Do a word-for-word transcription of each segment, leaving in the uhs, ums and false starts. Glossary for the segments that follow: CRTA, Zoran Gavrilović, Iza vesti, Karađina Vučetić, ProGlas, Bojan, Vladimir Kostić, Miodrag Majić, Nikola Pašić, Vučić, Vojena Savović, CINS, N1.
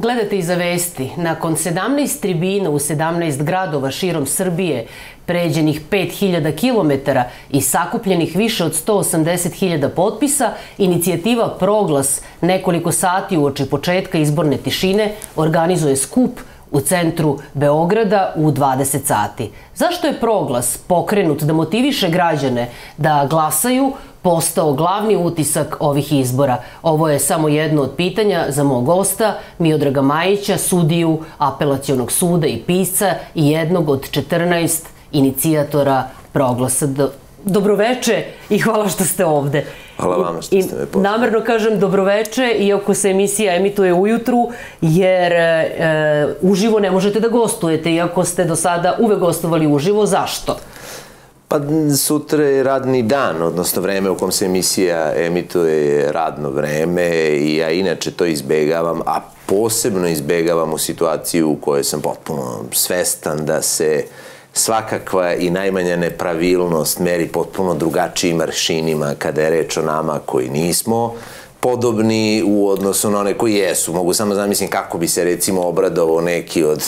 Gledate Iza vesti. Nakon sedamnaest tribina u sedamnaest gradova širom Srbije, pređenih pet hiljada kilometara i sakupljenih više od sto osamdeset hiljada potpisa, inicijativa ProGlas nekoliko sati uoči početka izborne tišine organizuje skup u centru Beograda u dvadeset sati. Zašto je ProGlas, pokrenut da motiviše građane da glasaju, postao glavni utisak ovih izbora? Ovo je samo jedno od pitanja za mog gosta, Miodraga Majića, sudiju Apelacionog suda i pisca i jednog od četrnaest inicijatora ProGlasa. Dobroveče i hvala što ste ovde. Hvala vama što ste me pozvali. Namerno kažem dobroveče, iako se emisija emituje ujutru, jer e, uživo ne možete da gostujete, iako ste do sada uvek gostovali uživo. Zašto? Pa sutra je radni dan, odnosno vreme u kom se emisija emituje je radno vreme i ja inače to izbegavam, a posebno izbegavam u situaciji u kojoj sam potpuno svestan da se svakakva i najmanja nepravilnost meri potpuno drugačijim aršinima kada je reč o nama koji nismo podobni u odnosu na one koji jesu. Mogu samo zamisliti kako bi se recimo obradovao neki od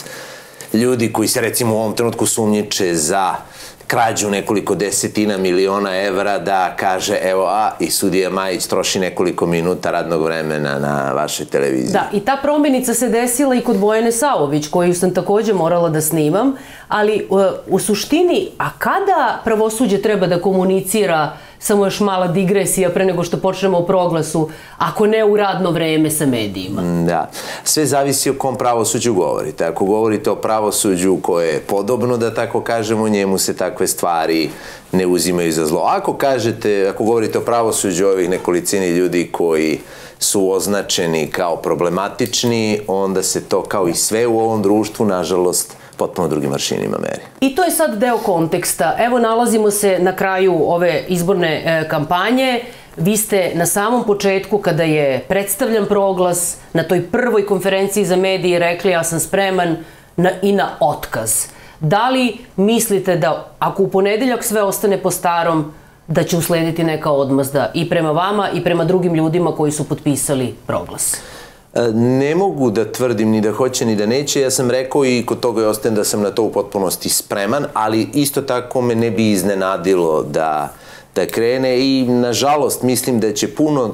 ljudi koji se recimo u ovom trenutku sumnjiče za krađu nekoliko desetina miliona evra da kaže evo a i sudija Majić troši nekoliko minuta radnog vremena na vašoj televiziji. Da, i ta promjenica se desila i kod Vojene Savović, koju sam također morala da snimam, ali u suštini, a kada pravosuđe treba da komunicira, samo još mala digresija pre nego što počnemo o ProGlasu, ako ne u radno vreme sa medijima? Da, sve zavisi o kom pravosuđu govorite. Ako govorite o pravosuđu koje je podobno, da tako kažemo, njemu se takve stvari ne uzimaju za zlo. Ako kažete, ako govorite o pravosuđu ovih nekolicini ljudi koji su označeni kao problematični, onda se to kao i sve u ovom društvu, nažalost, potpuno drugim aršinima meri. I to je sad deo konteksta. Evo, nalazimo se na kraju ove izborne kampanje. Vi ste na samom početku, kada je predstavljan ProGlas, na toj prvoj konferenciji za medije rekli ja sam spreman i na otkaz. Da li mislite da ako u ponedeljak sve ostane po starom, da će uslediti neka odmazda i prema vama i prema drugim ljudima koji su potpisali ProGlas? Ne mogu da tvrdim ni da hoće ni da neće. Ja sam rekao i kod toga ostajem da sam na to u potpunosti spreman, ali isto tako me ne bi iznenadilo da, da krene i nažalost mislim da će puno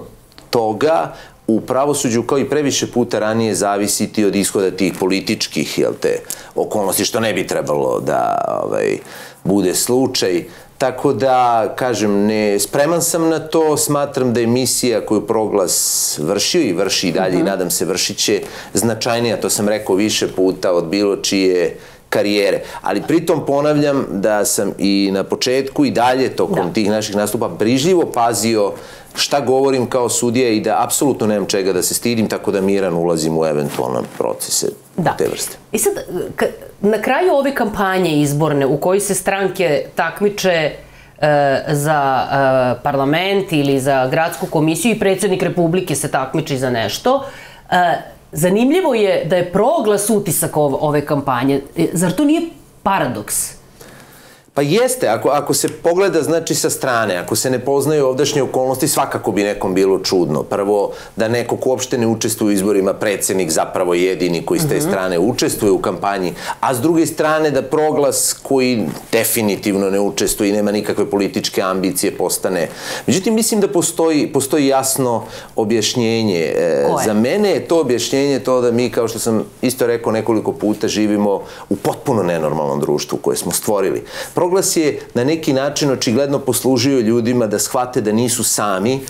toga u pravosuđu kao i previše puta ranije zavisiti od ishoda tih političkih jel te, okolnosti, što ne bi trebalo da ovaj, bude slučaj. Tako da, kažem, ne, spreman sam na to, smatram da je misija koju ProGlas vršio i vrši i dalje i nadam se vršit će značajnija, to sam rekao više puta, od bilo čije karijere. Ali pritom ponavljam da sam i na početku i dalje tokom tih naših nastupa brižljivo pazio šta govorim kao sudija i da apsolutno nemam čega da se stidim, tako da miran ulazim u eventualne procese te vrste. I sad, na kraju ove kampanje izborne u kojoj se stranke takmiče za parlament ili za gradsku komisiju i predsjednik Republike se takmiči za nešto, zanimljivo je da je ProGlas utisak ove kampanje. Zar to nije paradoks? Pa jeste, ako, ako se pogleda znači sa strane, ako se ne poznaju ovdašnje okolnosti, svakako bi nekom bilo čudno. Prvo, da neko ko uopšte ne učestvuje u izborima, predsjednik zapravo jedini koji s te strane učestvuje u kampanji, a s druge strane da ProGlas koji definitivno ne učestvuje i nema nikakve političke ambicije postane. Međutim, mislim da postoji, postoji jasno objašnjenje. Koje? Za mene je to objašnjenje to da mi, kao što sam isto rekao nekoliko puta, živimo u potpuno nenormalnom društvu koje smo stvorili. ProGlas je na neki način očigledno poslužio ljudima da shvate da nisu sami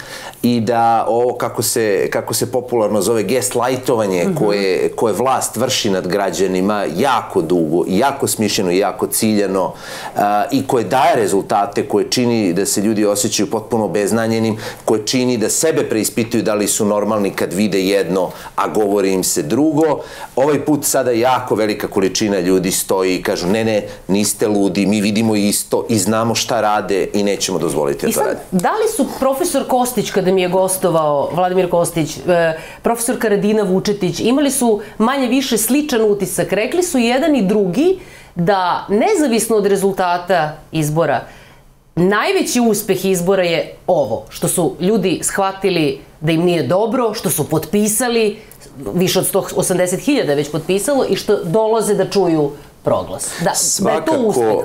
i da ovo, kako se, kako se popularno zove, gaslightovanje koje, koje vlast vrši nad građanima jako dugo, jako smišljeno, jako ciljano a, i koje daje rezultate, koje čini da se ljudi osjećaju potpuno obeznanjenim, koje čini da sebe preispituju da li su normalni kad vide jedno, a govori im se drugo. Ovaj put sada jako velika količina ljudi stoji i kažu ne, ne, niste ludi, mi vidimo vidimo isto i znamo šta rade i nećemo dozvoliti da to rade. Da li su profesor Kostić, kada mi je gostovao, Vladimir Kostić, profesor Karađina Vučetić, imali su manje više sličan utisak? Rekli su jedan i drugi da nezavisno od rezultata izbora najveći uspeh izbora je ovo, što su ljudi shvatili da im nije dobro, što su potpisali, više od sto osamdeset hiljada već potpisalo, i što dolaze da čuju ProGlas. Svakako,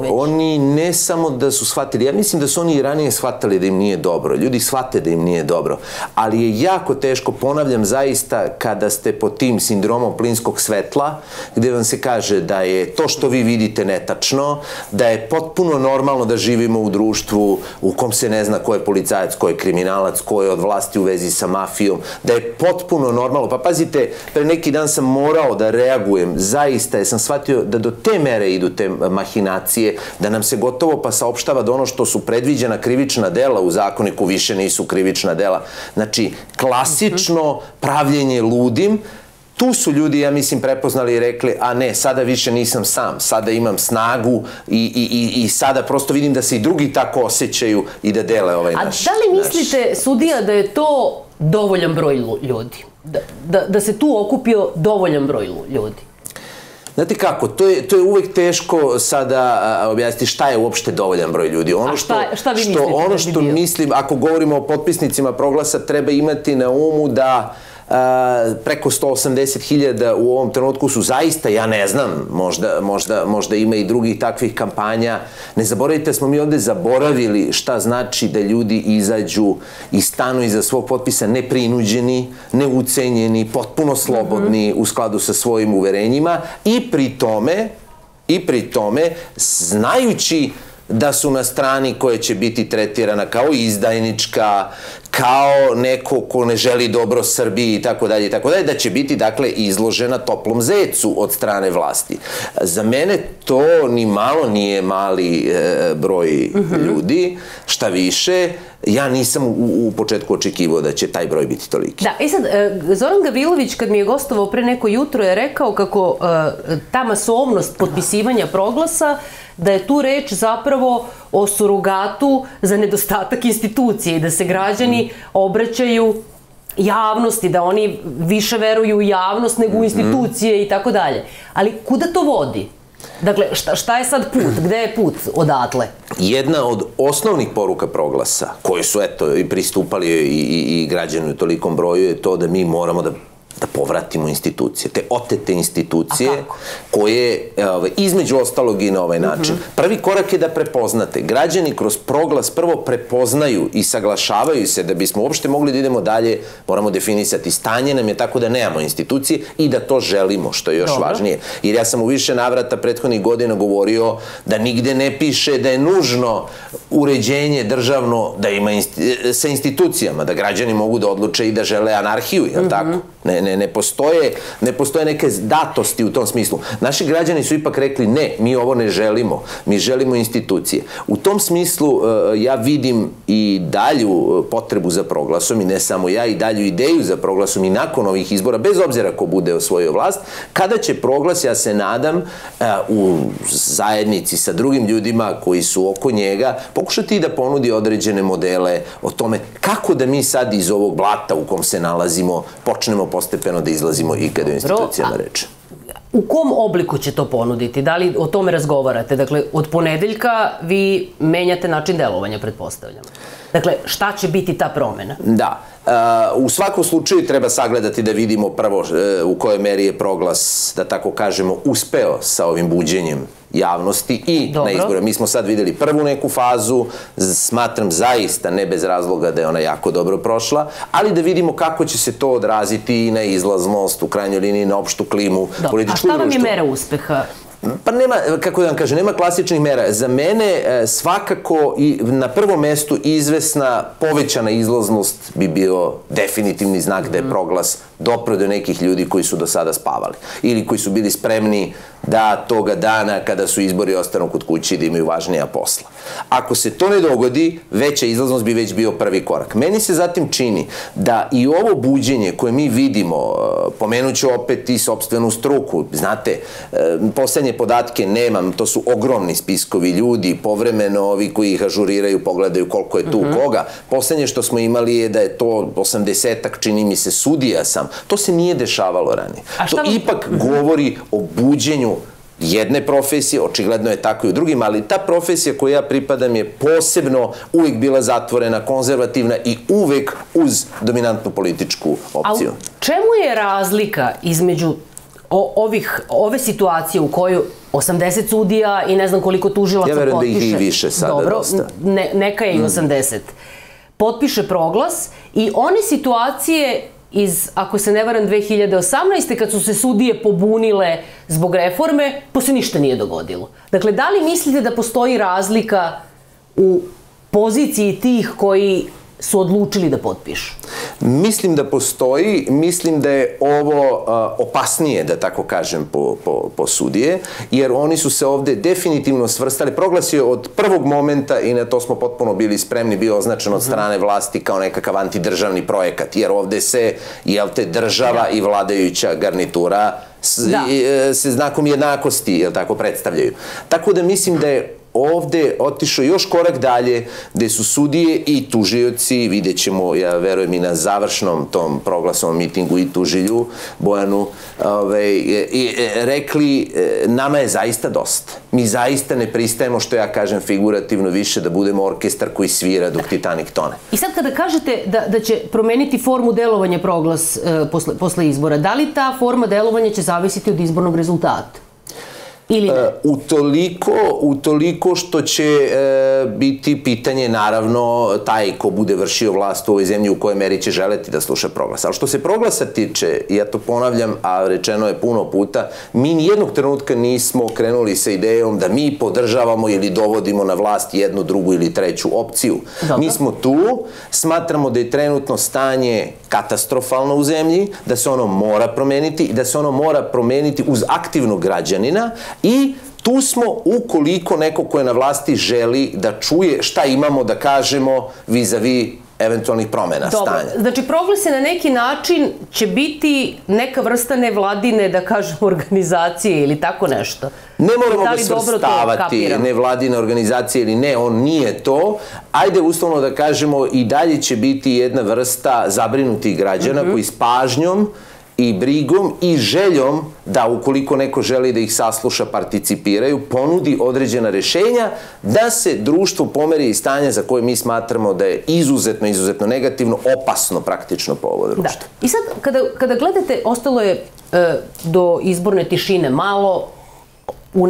oni ne samo da su shvatili, ja mislim da su oni i ranije shvatali da im nije dobro, ljudi shvate da im nije dobro, ali je jako teško, ponavljam zaista, kada ste pod tim sindromom plinskog svetla, gde vam se kaže da je to što vi vidite netačno, da je potpuno normalno da živimo u društvu u kom se ne zna ko je policajac, ko je kriminalac, ko je od vlasti u vezi sa mafijom, da je potpuno normalno. Pa pazite, pre neki dan sam morao da reagujem, zaista, jer sam shvatio da do te mere idu te mahinacije, da nam se gotovo pa saopštava da ono što su predviđena krivična dela u zakoniku više nisu krivična dela. Znači, klasično pravljenje ludim. Tu su ljudi, ja mislim, prepoznali i rekli, a ne, sada više nisam sam, sada imam snagu i sada prosto vidim da se i drugi tako osjećaju i da dele ovaj naš. A da li mislite, sudija, da je to dovoljan broj ljudi? Da se tu okupio dovoljan broj ljudi? Znate kako, to je uvek teško sada objasniti šta je uopšte dovoljan broj ljudi. A šta vi mislite? Ono što mislim, ako govorimo o potpisnicima ProGlasa, treba imati na umu da preko sto osamdeset hiljada u ovom trenutku su zaista, ja ne znam, možda ima i drugih takvih kampanja. Ne zaboravite, smo mi ovde zaboravili šta znači da ljudi izađu i stanu iza svog potpisa neprinuđeni, neucenjeni, potpuno slobodni u skladu sa svojim uverenjima i pri tome, i pri tome znajući da su na strani koja će biti tretirana kao izdajnička, kao neko ko ne želi dobro Srbiji i tako dalje i tako dalje, da će biti, dakle, izložena toplom zecu od strane vlasti. Za mene to ni malo nije mali broj ljudi, šta više, ja nisam u početku očekivao da će taj broj biti toliki. Da, i sad, Zoran Gavrilović, kad mi je gostovao pre neko jutro, je rekao kako ta masovnost potpisivanja ProGlasa, da je tu reč zapravo o surogatu za nedostatak institucije i da se građani obraćaju javnosti, da oni više veruju u javnost nego u institucije i tako dalje. Ali kuda to vodi? Dakle, šta je sad put? Gde je put odatle? Jedna od osnovnih poruka ProGlasa, koji su, eto, i pristupali i građani u tolikom broju, je to da mi moramo da da povratimo institucije, te otete institucije koje, između ostalog, i na ovaj način. Prvi korak je da prepoznate. Građani kroz ProGlas prvo prepoznaju i saglašavaju se. Da bismo uopšte mogli da idemo dalje, moramo definisati stanje nam je tako da nemamo institucije i da to želimo, što je još važnije. Jer ja sam u više navrata prethodnih godina govorio da nigde ne piše da je nužno uređenje državno sa institucijama, da građani mogu da odluče i da žele anarhiju, je li tako? Ne, ne postoje, ne postoje neke datosti u tom smislu. Naši građani su ipak rekli ne, mi ovo ne želimo, mi želimo institucije. U tom smislu ja vidim i dalju potrebu za ProGlasom, i ne samo ja, i dalju ideju za ProGlasom i nakon ovih izbora, bez obzira ko bude osvojio vlast, kada će ProGlas, ja se nadam, u zajednici sa drugim ljudima koji su oko njega, pokušati da ponudi određene modele o tome kako da mi sad iz ovog blata u kom se nalazimo počnemo postepeno da izlazimo i kada je institucijama reče. U kom obliku će to ponuditi? Da li o tome razgovarate? Dakle, od ponedeljka vi menjate način delovanja, pretpostavljamo. Dakle, šta će biti ta promjena? Da. U svakom slučaju treba sagledati da vidimo prvo u kojoj meri je ProGlas, da tako kažemo, uspeo sa ovim buđenjem javnosti i na izbore. Mi smo sad vidjeli prvu neku fazu, smatram zaista ne bez razloga da je ona jako dobro prošla, ali da vidimo kako će se to odraziti i na izlaznost, u krajnjoj liniji na opštu klimu, političku društvu. A šta vam je mera uspeha? Pa nema, kako da vam kažem, nema klasičnih mera. Za mene svakako i na prvom mestu izvesna povećana izlaznost bi bio definitivni znak da je ProGlas dopre do nekih ljudi koji su do sada spavali ili koji su bili spremni da toga dana kada su izbori ostanu kod kući da imaju važnija posla. Ako se to ne dogodi, veća izlaznost bi već bio prvi korak. Meni se zatim čini da i ovo buđenje koje mi vidimo, pomenuću opet i sopstvenu struku, znate, poslednje podatke nemam, to su ogromni spiskovi ljudi, povremeno ovi koji ih ažuriraju, pogledaju koliko je tu koga. Poslednje što smo imali je da je to osamdesetak, čini mi se, sudija sam. To se nije dešavalo ranije. To ipak govori o buđenju jedne profesije, očigledno je tako i u drugim, ali ta profesija koju ja pripadam je posebno uvijek bila zatvorena, konzervativna i uvijek uz dominantnu političku opciju. A u čemu je razlika između ovih, ove situacije u kojoj osamdeset sudija i ne znam koliko tužilaca potpiše? Ja verujem da ih i više sada je dosta. Dobro, neka je i osamdeset. Potpiše ProGlas i one situacije iz, ako se ne varam, dve hiljade osamnaeste. kad su se sudije pobunile zbog reforme, posle ništa nije dogodilo. Dakle, da li mislite da postoji razlika u poziciji tih koji su odlučili da potpišu? Mislim da postoji, mislim da je ovo opasnije, da tako kažem, po sudije, jer oni su se ovde definitivno svrstali. ProGlas je od prvog momenta, i na to smo potpuno bili spremni, bio označen od strane vlasti kao nekakav antidržavni projekat, jer ovde se, jel te, država i vladajuća garnitura se znakom jednakosti, jel tako, predstavljaju. Tako da mislim da je ovde otišao još korak dalje, gde su sudije i tužioci, vidjet ćemo, ja verujem, i na završnom tom proglasovom mitingu i tužilju Bojanu, rekli, nama je zaista dosta. Mi zaista ne pristajemo, što ja kažem figurativno, više da budemo orkestar koji svira dok Titanik tone. I sad kada kažete da će promeniti formu delovanja ProGlas posle izbora, da li ta forma delovanja će zavisiti od izbornog rezultata? Utoliko što će biti pitanje, naravno, taj ko bude vršio vlast u ovoj zemlji, u kojoj meri će želeti da sluša ProGlas. Ali što se ProGlasa tiče, ja to ponavljam, a rečeno je puno puta, mi nijednog trenutka nismo krenuli sa idejom da mi podržavamo ili dovodimo na vlast jednu, drugu ili treću opciju. Mi smo tu, smatramo da je trenutno stanje katastrofalno u zemlji, da se ono mora promeniti i da se ono mora promeniti uz aktivnog građanina, i tu smo, ukoliko neko ko je na vlasti želi da čuje šta imamo da kažemo vis-a-vis eventualnih promjena stanja. Znači, ProGlas na neki način će biti neka vrsta nevladine, da kažem, organizacije ili tako nešto. Ne moramo ga svrstavati nevladine organizacije ili ne, on nije to. Ajde, uslovno da kažemo, i dalje će biti jedna vrsta zabrinutih građana koji s pažnjom i brigom i željom da, ukoliko neko želi da ih sasluša, participiraju, ponudi određena rješenja, da se društvo pomeri iz stanja za koje mi smatramo da je izuzetno, izuzetno negativno, opasno praktično po ovo društvo. I sad, kada gledate, ostalo je do izborne tišine malo, u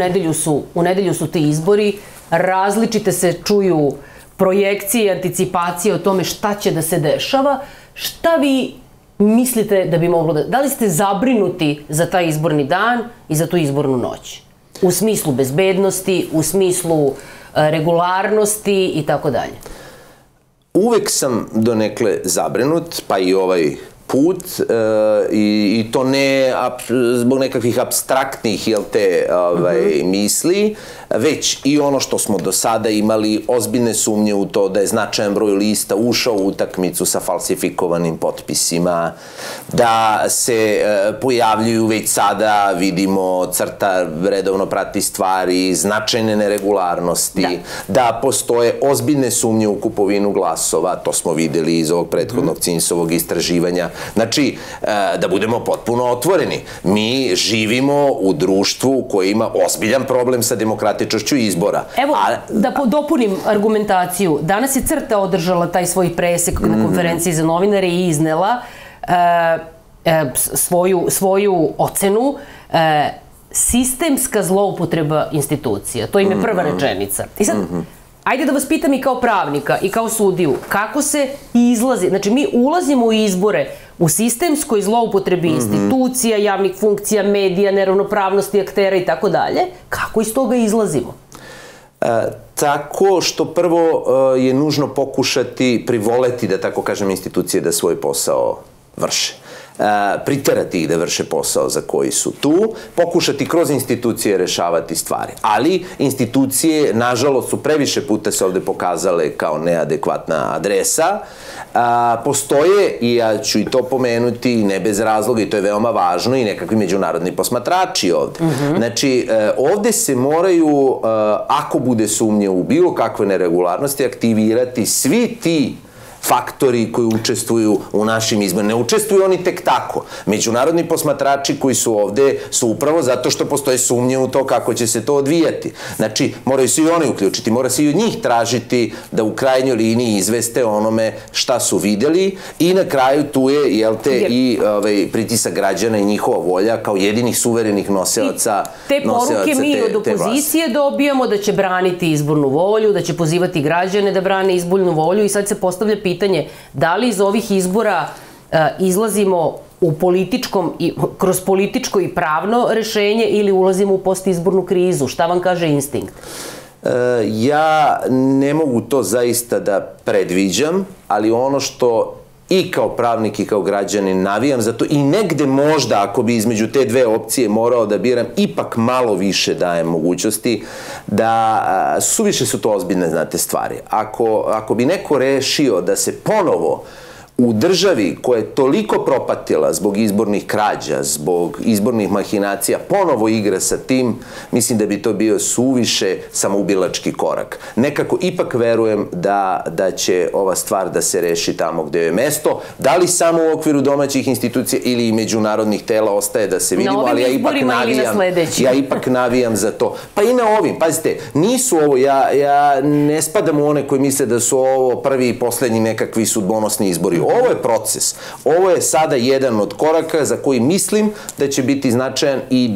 nedelju su ti izbori, različite se čuju projekcije, anticipacije o tome šta će da se dešava, šta vi mislite da bi moglo da... Da li ste zabrinuti za taj izborni dan i za tu izbornu noć? U smislu bezbednosti, u smislu regularnosti i tako dalje. Uvek sam donekle zabrinut, pa i ovaj put, i to ne zbog nekakvih apstraktnih misli, već i ono što smo do sada imali, ozbiljne sumnje u to da je značajan broj lista ušao u utakmicu sa falsifikovanim potpisima, da se pojavljuju, već sada vidimo, CRTA redovno prati stvari, značajne neregularnosti, da postoje ozbiljne sumnje u kupovinu glasova, to smo videli iz ovog prethodnog cinsovog istraživanja. Znači, da budemo potpuno otvoreni, mi živimo u društvu koje ima ozbiljan problem sa demokratičnošću izbora. Evo, da dopunim argumentaciju, danas je CRTA održala taj svoj presek na konferenciji za novinare i iznela svoju ocenu, sistemska zloupotreba institucija. To im je prva rečenica. I sad, ajde da vas pitam i kao pravnika i kao sudiju, kako se izlazi, znači mi ulazimo u izbore u sistemskoj zloupotrebi institucija, javnih funkcija, medija, neravnopravnosti aktera i tako dalje, kako iz toga izlazimo? Tako što prvo je nužno pokušati privoleti, da tako kažem, institucije da svoj posao vrše. Priterati ih da vrše posao za koji su tu, pokušati kroz institucije rešavati stvari. Ali institucije, nažalost, su previše puta se ovde pokazale kao neadekvatna adresa. Postoje, i ja ću i to pomenuti, ne bez razloga, i to je veoma važno, i nekakvi međunarodni posmatrači ovde. Znači, ovde se moraju, ako bude sumnje u bilo kakve neregularnosti, aktivirati svi ti faktori koji učestvuju u našim izborima. Ne učestvuju oni tek tako. Međunarodni posmatrači koji su ovde su upravo zato što postoje sumnje u to kako će se to odvijati. Znači, moraju se i oni uključiti, mora se i od njih tražiti da u krajnjoj liniji izveste onome šta su videli i na kraju tu je, jel te, i pritisak građana i njihova volja kao jedinih suverenih nosilaca te vlasti. Te poruke mi od opozicije dobijamo da će braniti izbornu volju, da će pozivati građane da brane izbornu volju i sad se postavlja pitanje da li iz ovih izbora izlazimo u političkom, kroz političko i pravno rešenje ili ulazimo u postizbornu krizu? Šta vam kaže instinkt? Ja ne mogu to zaista da predviđam, ali ono što i kao pravnik i kao građanin navijam za to i negde možda ako bi između te dve opcije morao da biram ipak malo više dajem mogućnosti da suviše su to ozbiljne, znate, stvari. Ako bi neko rešio da se ponovo u državi koja je toliko propatila zbog izbornih krađa, zbog izbornih mahinacija, ponovo igra sa tim, mislim da bi to bio suviše samoubilački korak. Nekako ipak verujem da će ova stvar da se reši tamo gde je mesto. Da li samo u okviru domaćih institucija ili i međunarodnih tela ostaje da se vidimo, ali ja ipak navijam za to. Pa i na ovim, pazite, nisu ovo, ja ne spadam u one koji misle da su ovo prvi i poslednji nekakvi sudbonosni izbori. Ovo je proces. Ovo je sada jedan od koraka za koji mislim da će biti značajan i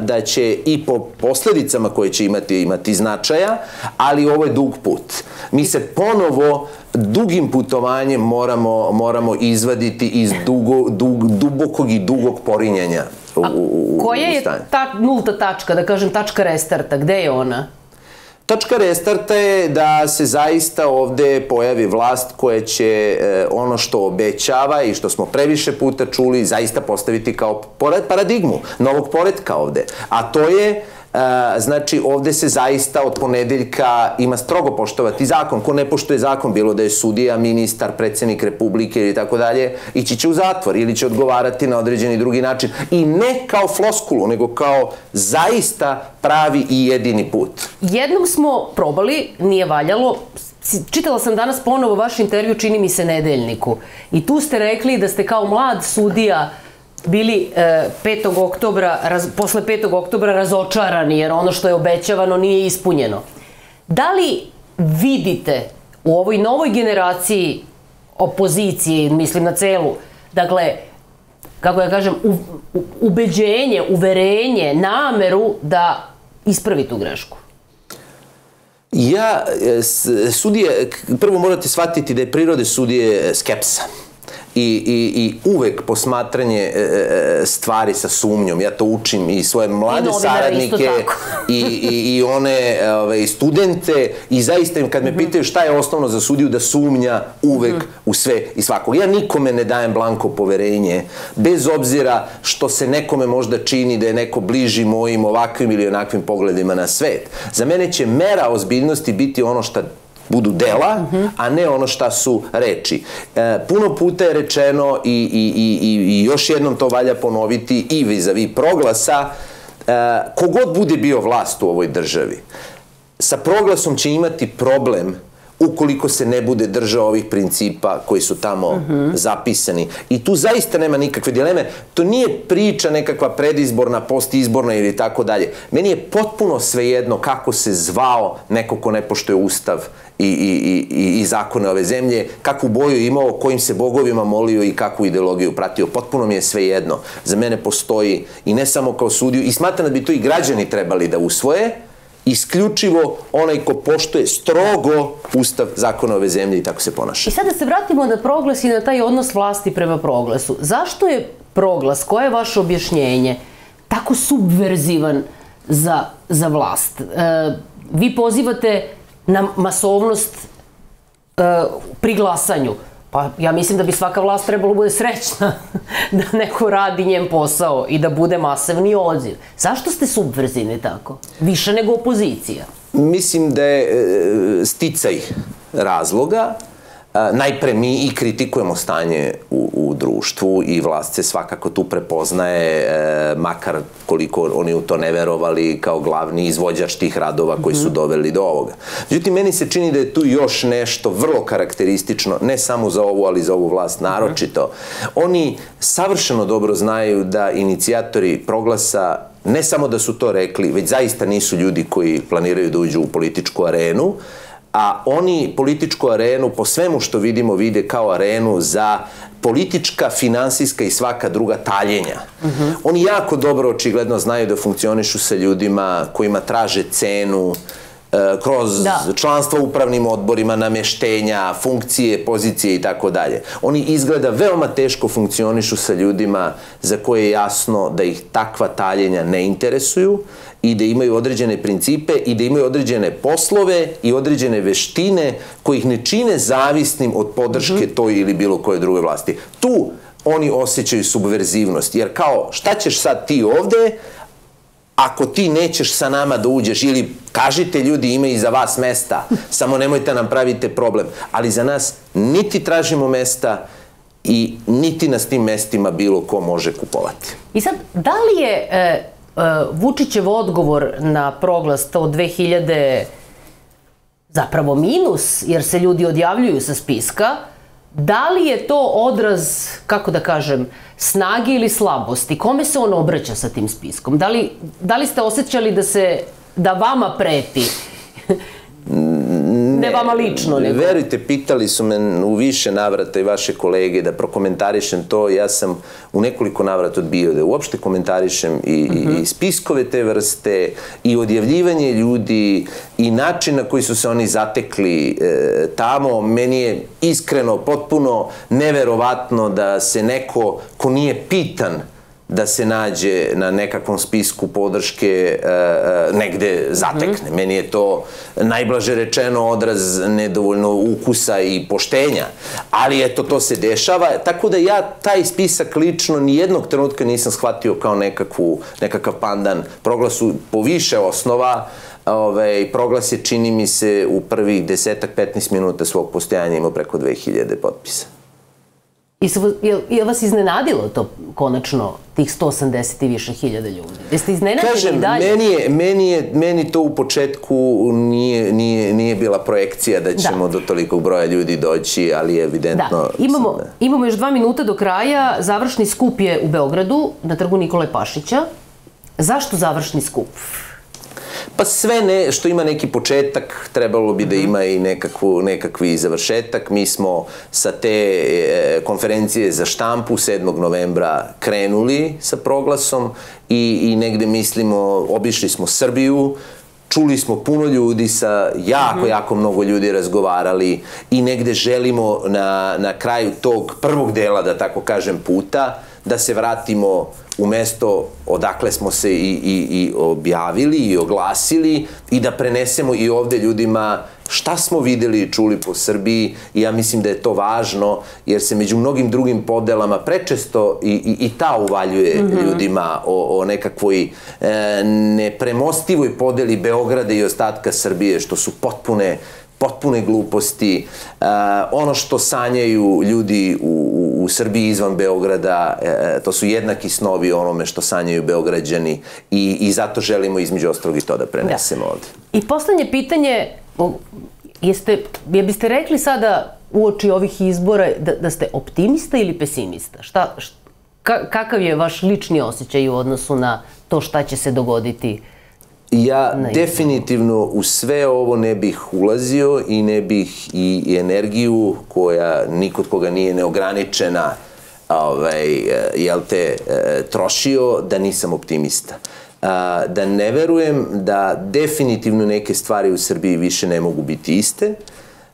da će i po posledicama koje će imati imati značaja, ali ovo je dug put. Mi se ponovo dugim putovanjem moramo izvaditi iz dubokog i dugog porinjanja u stanju. Koja je ta nulta tačka, da kažem tačka restarta? Gde je ona? Tačka restarta je da se zaista ovde pojavi vlast koja će ono što obećava i što smo previše puta čuli zaista postaviti kao paradigmu novog poretka ovde. A to je, znači, ovde se zaista od ponedeljka ima strogo poštovati zakon. Ko ne poštuje zakon, bilo da je sudija, ministar, predsednik Republike ili tako dalje, ići će u zatvor ili će odgovarati na određeni drugi način. I ne kao floskulu, nego kao zaista pravi i jedini put. Jednom smo probali, nije valjalo. Čitala sam danas ponovo vaš intervju, čini mi se, Nedeljniku. I tu ste rekli da ste kao mlad sudija bili posle petog oktobra razočarani, jer ono što je obećavano nije ispunjeno. Da li vidite u ovoj novoj generaciji opozicije, mislim na celu, dakle, kako ja kažem, ubeđenje, uverenje, nameru da ispravi tu grešku? Ja, sudije, prvo morate shvatiti da je prirode sudije skepsa i uvek posmatranje stvari sa sumnjom. Ja to učim i svoje mlade saradnike i one studente i zaista im kad me pitaju šta je osnovno za sudiju, da sumnja uvek u sve i svakog. Ja nikome ne dajem blanko poverenje, bez obzira što se nekome možda čini da je neko bliži mojim ovakvim ili onakvim pogledima na svet. Za mene će mera ozbiljnosti biti ono šta budu dela, a ne ono šta su reči. Puno puta je rečeno i još jednom to valja ponoviti i vizavi ProGlasa, kogod bude bio vlast u ovoj državi, sa ProGlasom će imati problem ukoliko se ne bude držao ovih principa koji su tamo zapisani. I tu zaista nema nikakve dileme. To nije priča nekakva predizborna, postizborna ili tako dalje. Meni je potpuno svejedno kako se zvao neko ko ne poštuje Ustav i zakone ove zemlje, kakvu boju imao, kojim se bogovima molio i kakvu ideologiju pratio. Potpuno mi je svejedno. Za mene postoji i ne samo kao sudiju, i smatram da bi to i građani trebali da usvoje, isključivo onaj ko poštuje strogo Ustav, zakona ove zemlje i tako se ponaša. I sad da se vratimo na ProGlas i na taj odnos vlasti prema ProGlasu. Zašto je ProGlas, koje je vaše objašnjenje, tako subverzivan za vlast? Vi pozivate na masovnost pri glasanju. Pa ja mislim da bi svaka vlast trebalo bude srećna da neko radi njen posao i da bude masovni odziv. Zašto ste subverzivni tako? Više nego opozicija. Mislim da je sticaj razloga. Najpre mi i kritikujemo stanje u društvu i vlast se svakako tu prepoznaje, makar koliko oni u to ne verovali, kao glavni izvođač tih radova koji su doveli do ovoga. Međutim, meni se čini da je tu još nešto vrlo karakteristično, ne samo za ovu, ali za ovu vlast naročito. Oni savršeno dobro znaju da inicijatori ProGlasa ne samo da su to rekli, već zaista nisu ljudi koji planiraju da uđu u političku arenu, a oni političku arenu po svemu što vidimo vide kao arenu za politička, finansijska i svaka druga taljenja. Oni jako dobro očigledno znaju da funkcionišu sa ljudima kojima traže cenu kroz članstvo u upravnim odborima, namještenja, funkcije, pozicije i tako dalje. Oni izgleda veoma teško funkcionišu sa ljudima za koje je jasno da ih takva taljenja ne interesuju i da imaju određene principe i da imaju određene poslove i određene veštine koji ih ne čine zavisnim od podrške toj ili bilo koje druge vlasti. Tu oni osjećaju subverzivnost, jer kao šta ćeš sad ti ovde, ako ti nećeš sa nama da uđeš, ili kažite ljudi ima i za vas mesta, samo nemojte nam pravite problem, ali za nas niti tražimo mesta i niti nas tim mestima bilo ko može kupovati. I sad, da li je Vučićev odgovor na ProGlas to dve hiljade zapravo minus, jer se ljudi odjavljuju sa spiska, da li je to odraz, kako da kažem, snage ili slabosti? Kome se on obraća sa tim spiskom? Da li ste osjećali da vama preti? Ne vama lično, nego. Verujte, pitali su me u više navrata i vaše kolege da prokomentarišem to. Ja sam u nekoliko navrata odbio da uopšte komentarišem i spiskove te vrste i odjavljivanje ljudi i način na koji su se oni zatekli tamo. Meni je iskreno potpuno neverovatno da se neko ko nije pitan da se nađe na nekakvom spisku podrške negde zatekne. Meni je to najblaže rečeno odraz nedovoljno ukusa i poštenja. Ali eto, to se dešava. Tako da ja taj spisak lično nijednog trenutka nisam shvatio kao nekakav pandan ProGlasu po više osnova. ProGlas je, čini mi se, u prvih desetak, petnaest minuta svog postojanja imao preko dve hiljade potpisa. Je vas iznenadilo to konačno, tih sto osamdeset i više hiljada ljudi? Jeste iznenadili dalje? Kažem, meni to u početku nije bila projekcija da ćemo do tolikog broja ljudi doći, ali je evidentno... Imamo još dva minuta do kraja. Završni skup je u Beogradu, na trgu Nikole Pašića. Zašto završni skup? Pa sve što ima neki početak, trebalo bi da ima i nekakvi završetak. Mi smo sa te konferencije za štampu sedmog novembra krenuli sa ProGlasom i negde mislimo, obišli smo Srbiju, čuli smo puno ljudi, sa jako, jako mnogo ljudi razgovarali i negde želimo na kraju tog prvog dela, da tako kažem, puta, da se vratimo u mesto odakle smo se i objavili i oglasili i da prenesemo i ovde ljudima šta smo videli i čuli po Srbiji. I ja mislim da je to važno, jer se među mnogim drugim podelama prečesto i ta uvaljuje ljudima o nekakvoj nepremostivoj podeli Beograda i ostatka Srbije, što su potpune potpune gluposti. Ono što sanjaju ljudi u Srbiji izvan Beograda, to su jednaki snovi onome što sanjaju Beograđani, i zato želimo između ostalog i to da prenesemo ovde. I poslednje pitanje, je biste rekli sada uoči ovih izbora da ste optimista ili pesimista? Kakav je vaš lični osjećaj u odnosu na to šta će se dogoditi? Ja definitivno u sve ovo ne bih ulazio i ne bih i energiju koja nikod koga nije neograničena trošio da nisam optimista. Da ne verujem da definitivno neke stvari u Srbiji više ne mogu biti iste,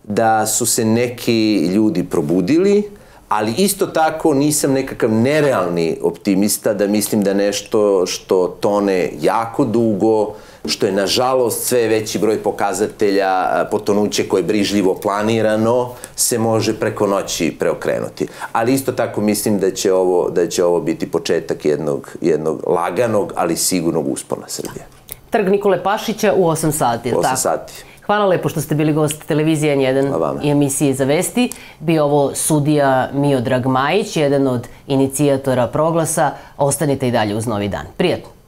da su se neki ljudi probudili, ali isto tako nisam nekakav nerealni optimista da mislim da nešto što tone jako dugo, što je nažalost sve veći broj pokazatelja potonuće koje je brižljivo planirano, se može preko noći preokrenuti. Ali isto tako mislim da će ovo, da će ovo biti početak jednog, jednog laganog, ali sigurnog uspona Srbije. Trg Nikole Pašića u osam sati. osam sati. Hvala lepo što ste bili gost televizije N jedan i emisije Iza vesti. Bio ovo sudija Miodrag Majić, jedan od inicijatora ProGlasa. Ostanite i dalje uz Novi dan. Prijatno.